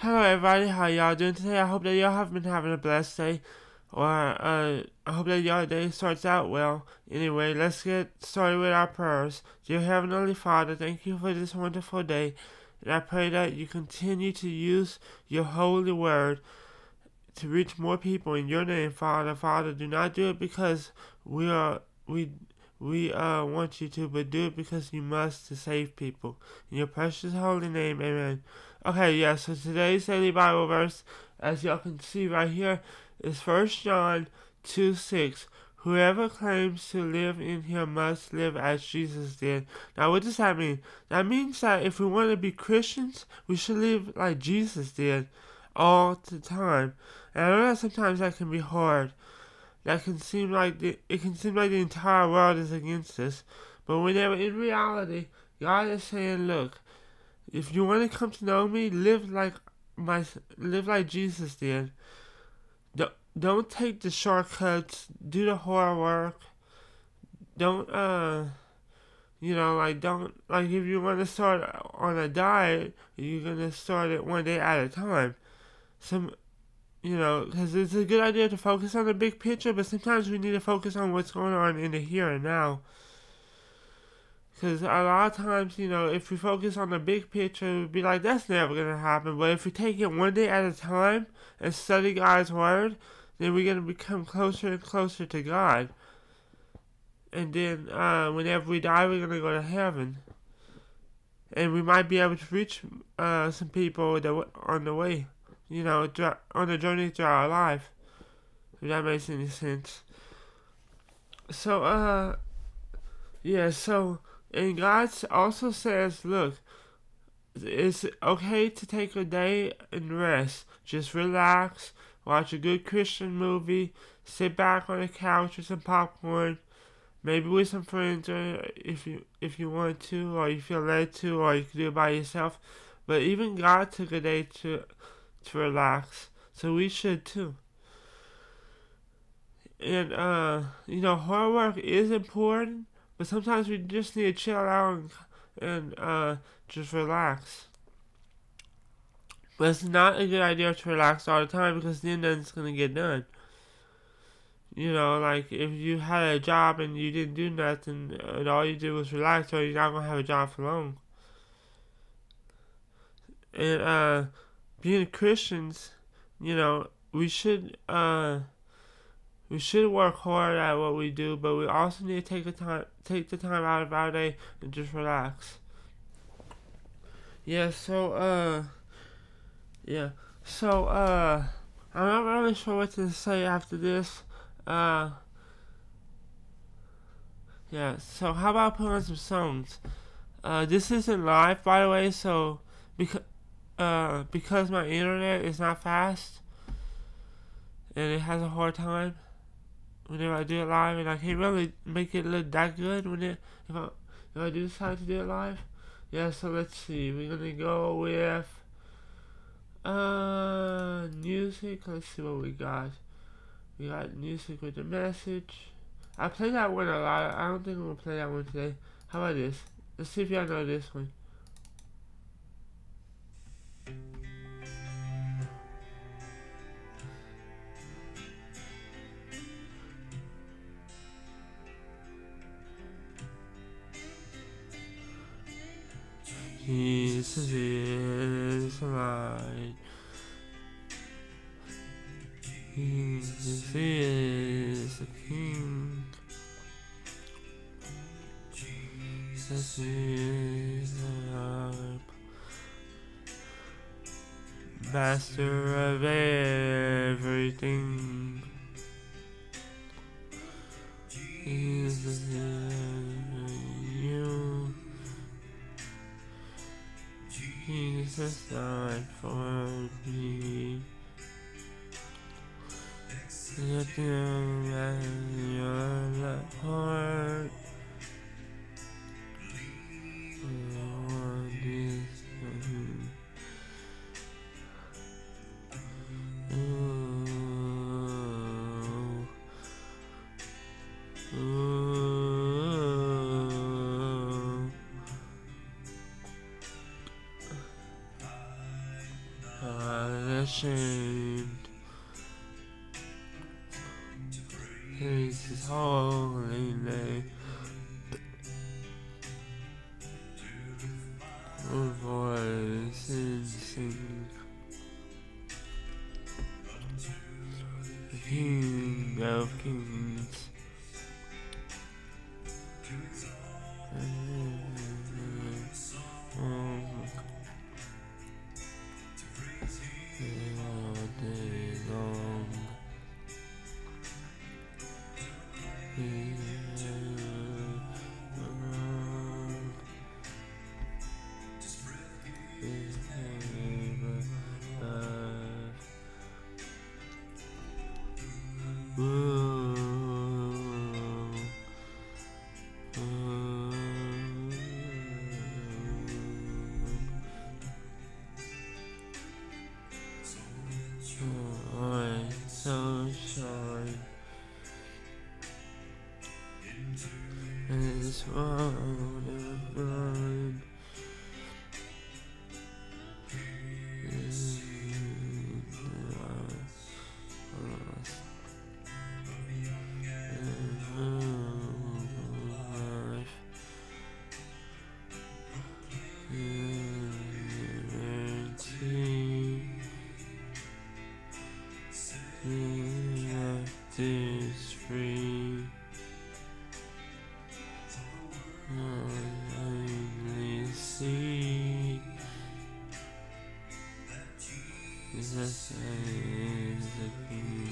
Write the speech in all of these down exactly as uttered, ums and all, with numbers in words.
Hello everybody, how y'all doing today? I hope that y'all have been having a blessed day, or uh, I hope that y'all day starts out well. Anyway, let's get started with our prayers. Dear Heavenly Father, thank you for this wonderful day, and I pray that you continue to use your holy word to reach more people in your name, Father. Father, do not do it because we are we we uh want you to, but do it because you must to save people. In your precious holy name, amen. Okay, yeah, so today's daily Bible verse, as y'all can see right here, is First John two six. Whoever claims to live in him must live as Jesus did. Now, what does that mean? That means that if we want to be Christians, we should live like Jesus did all the time. And I know that sometimes that can be hard. That can seem like the, it can seem like the entire world is against us. But whenever in reality, God is saying, look, if you want to come to know me, live like my, live like Jesus did. Don't, don't take the shortcuts. Do the hard work. Don't, uh, you know, like, don't, like, if you want to start on a diet, you're going to start it one day at a time. Some, you know, because it's a good idea to focus on the big picture, but sometimes we need to focus on what's going on in the here and now. Because a lot of times, you know, if we focus on the big picture, we'd be like, that's never going to happen. But if we take it one day at a time and study God's Word, then we're going to become closer and closer to God. And then uh, whenever we die, we're going to go to heaven. And we might be able to reach uh, some people that on the way, you know, on the journey through our life. If that makes any sense. So, uh, yeah, so... and God also says, look, it's okay to take a day and rest. Just relax, watch a good Christian movie, sit back on the couch with some popcorn, maybe with some friends, or if you if you want to, or you feel led to, or you can do it by yourself. But even God took a day to to relax, so we should too. And uh, you know, hard work is important. But sometimes we just need to chill out and, and uh, just relax. But it's not a good idea to relax all the time, because then nothing's going to get done. You know, like if you had a job and you didn't do nothing and all you did was relax, or you're not going to have a job for long. And uh, being Christians, you know, we should... Uh, We should work hard at what we do, but we also need to take the time, take the time out of our day and just relax. Yeah. So, uh, yeah. So, uh, I'm not really sure what to say after this. Uh, yeah. So, how about putting on some songs? Uh, this isn't live, by the way. So, because uh, because my internet is not fast and it has a hard time whenever I do it live, and I can't really make it look that good when it, if I, if I do decide to do it live. Yeah, so let's see, we're gonna go with, uh, music. Let's see what we got. We got music with the message. I play that one a lot. I don't think I'm gonna play that one today. How about this? Let's see if y'all know this one. Jesus is light. Jesus is the King. Jesus is the Lord, Master of everything. Jesus is you. Jesus died for me. Look him at your heart. The Lord is good. Ooh. Ooh. uh, listened. His holy name. Voice and sing. King of kings. Jesus is the King.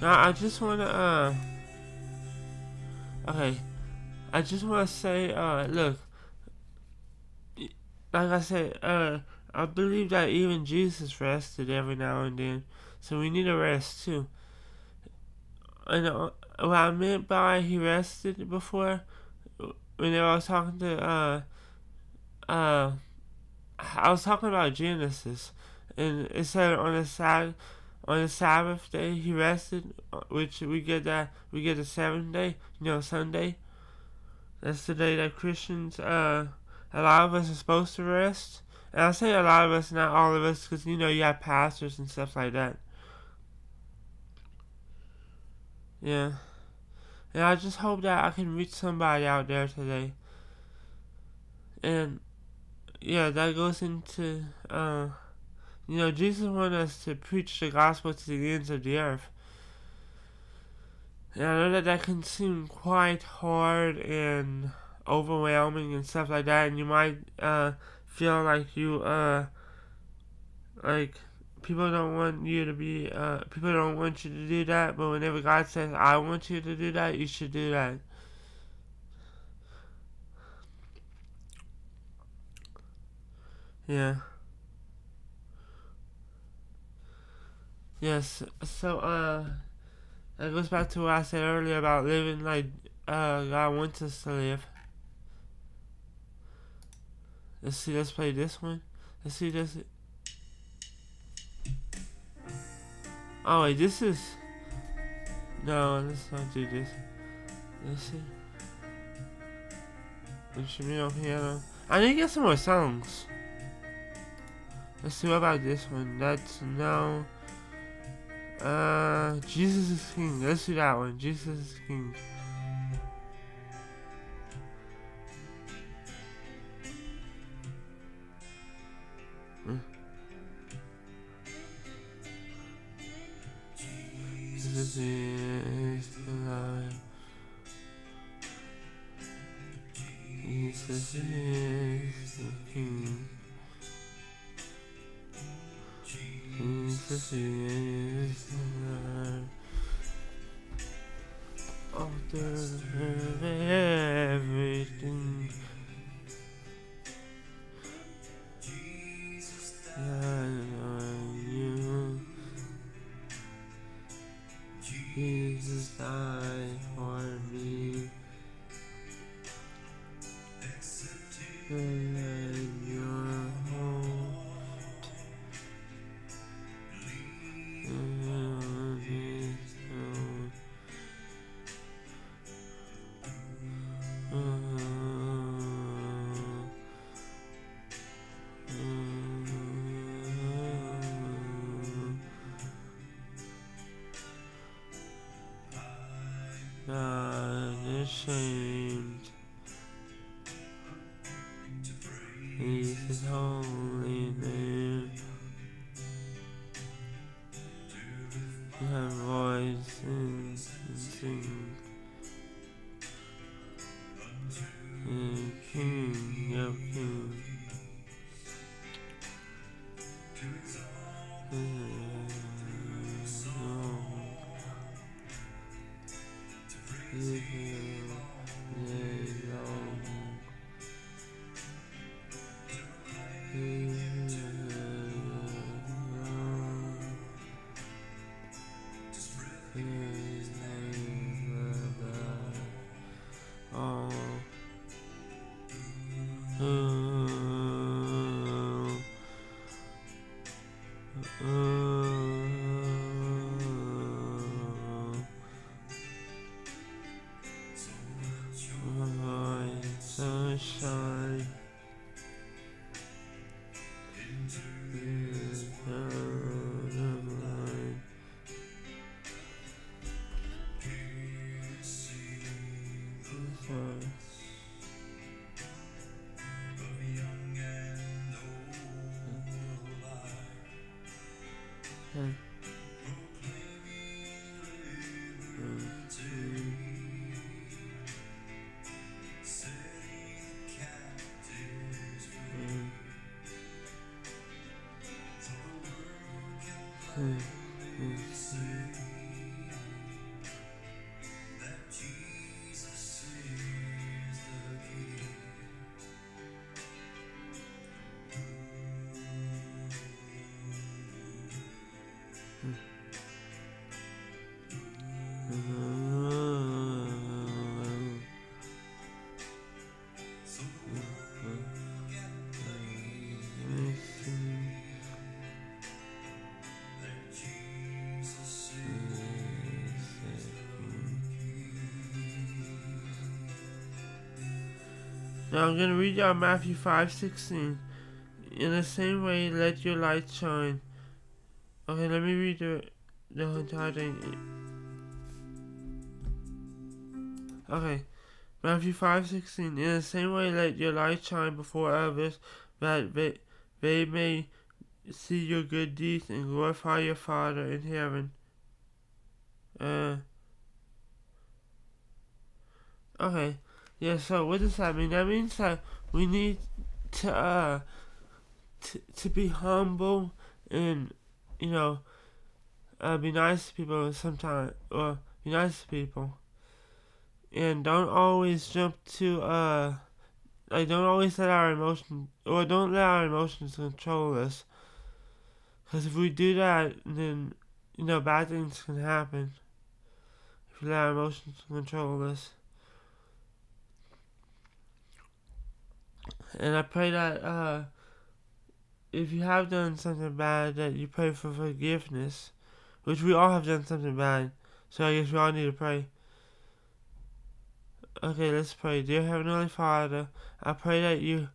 I just wanna uh okay I just wanna say uh look, like I said, uh I believe that even Jesus rested every now and then, so we need to rest too. And uh, what I meant by he rested before, when I was talking to uh uh I was talking about Genesis, and it said on the side, on the Sabbath day he rested, which we get that we get the seventh day, you know, Sunday. That's the day that Christians, uh, a lot of us are supposed to rest. And I say a lot of us, not all of us, because you know you have pastors and stuff like that. Yeah, and I just hope that I can reach somebody out there today. And yeah, that goes into uh. You know, Jesus wanted us to preach the gospel to the ends of the earth. And I know that that can seem quite hard and overwhelming and stuff like that. And you might uh, feel like you, uh, like people don't want you to be, uh, people don't want you to do that. But whenever God says, I want you to do that, you should do that. Yeah. Yes, so, uh, that goes back to what I said earlier about living like, uh, God wants us to live. Let's see, let's play this one. Let's see this. Oh, wait, this is, no, let's not do this. Let's see. Instrumental piano. I need to get some more songs. Let's see, what about this one? That's, no. Uh, Jesus is King. Let's do that one. Jesus is King. Mm. Jesus is alive. Jesus is the King. Jesus is the author of everything. Jesus died on you. Jesus died for me. And your heart is known. Not ashamed. He's His holy name. My voice and sing. The King of Kings. Hmm. Now I'm going to read out Matthew five sixteen. In the same way, let your light shine. Okay, let me read the, the entire thing. Okay, Matthew five sixteen. In the same way, let your light shine before others, that they, they may see your good deeds and glorify your Father in heaven. Uh. Okay. Yeah, so what does that mean? That means that we need to uh, t to be humble and, you know, uh, be nice to people sometimes, or be nice to people, and don't always jump to uh, like don't always let our emotions or don't let our emotions control us, because if we do that, then you know bad things can happen. If we let our emotions control us. And I pray that uh, if you have done something bad, that you pray for forgiveness, which we all have done something bad, so I guess we all need to pray. Okay, let's pray. Dear Heavenly Father, I pray that you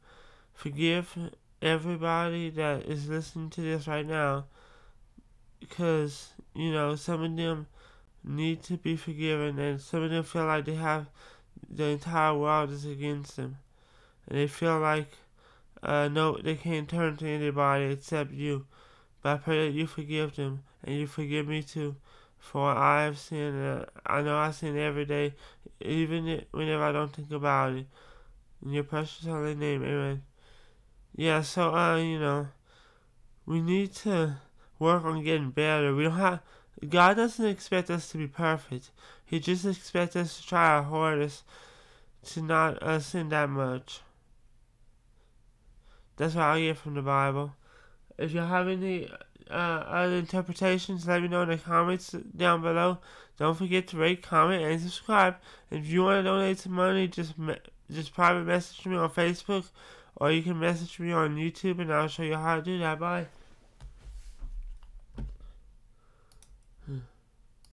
forgive everybody that is listening to this right now, because, you know, some of them need to be forgiven, and some of them feel like they have the entire world is against them. And they feel like uh, no, they can't turn to anybody except you. But I pray that you forgive them, and you forgive me too, for I have sinned. Uh, I know I sin every day, even whenever I don't think about it. In your precious holy name, amen. Yeah, so uh, you know, we need to work on getting better. We don't have. God doesn't expect us to be perfect. He just expects us to try our hardest to not uh, sin that much. That's what I get from the Bible. If you have any uh, other interpretations, let me know in the comments down below. Don't forget to rate, comment, and subscribe. If you want to donate some money, just me just private message me on Facebook, or you can message me on YouTube, and I'll show you how to do that. Bye.